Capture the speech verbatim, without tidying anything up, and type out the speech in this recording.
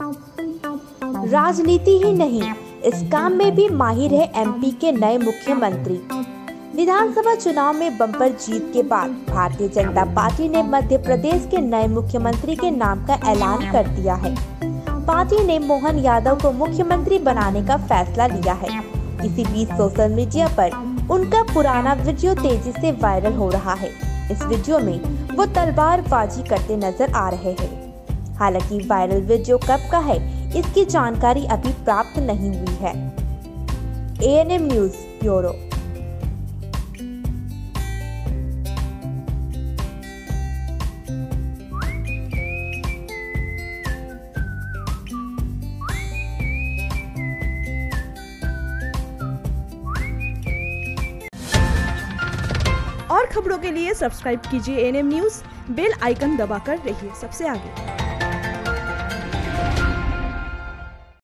राजनीति ही नहीं, इस काम में भी माहिर है एमपी के नए मुख्यमंत्री। विधानसभा चुनाव में बम्पर जीत के बाद भारतीय जनता पार्टी ने मध्य प्रदेश के नए मुख्यमंत्री के नाम का ऐलान कर दिया है। पार्टी ने मोहन यादव को मुख्यमंत्री बनाने का फैसला लिया है। इसी बीच सोशल मीडिया पर उनका पुराना वीडियो तेजी से वायरल हो रहा है। इस वीडियो में वो तलवारबाजी करते नजर आ रहे हैं। हालांकि वायरल वीडियो कब का है इसकी जानकारी अभी प्राप्त नहीं हुई है। A N M news bureau. और खबरों के लिए सब्सक्राइब कीजिए A N M news, bell icon दबाकर रहिए सबसे आगे।